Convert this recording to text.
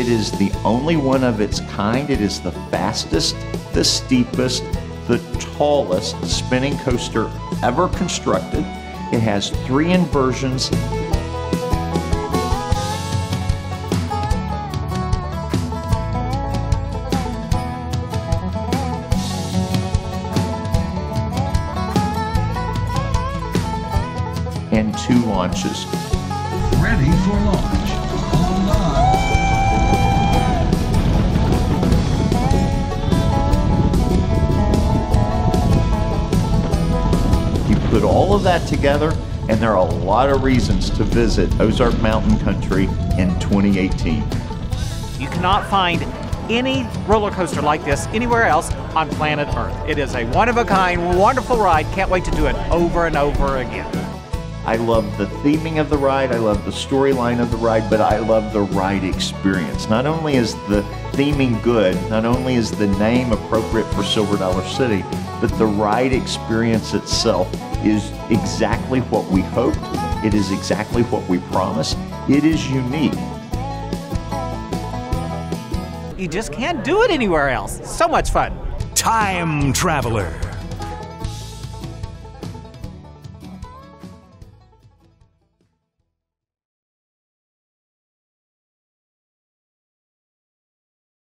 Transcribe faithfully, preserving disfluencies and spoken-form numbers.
It is the only one of its kind. It is the fastest, the steepest, the tallest spinning coaster ever constructed. It has three inversions. And two launches. Ready for launch. You put all of that together, and there are a lot of reasons to visit Ozark Mountain Country in twenty eighteen. You cannot find any roller coaster like this anywhere else on planet Earth. It is a one-of-a-kind, wonderful ride. Can't wait to do it over and over again. I love the theming of the ride, I love the storyline of the ride, but I love the ride experience. Not only is the theming good, not only is the name appropriate for Silver Dollar City, but the ride experience itself is exactly what we hoped, it is exactly what we promised, it is unique. You just can't do it anywhere else. So much fun. Time Traveler.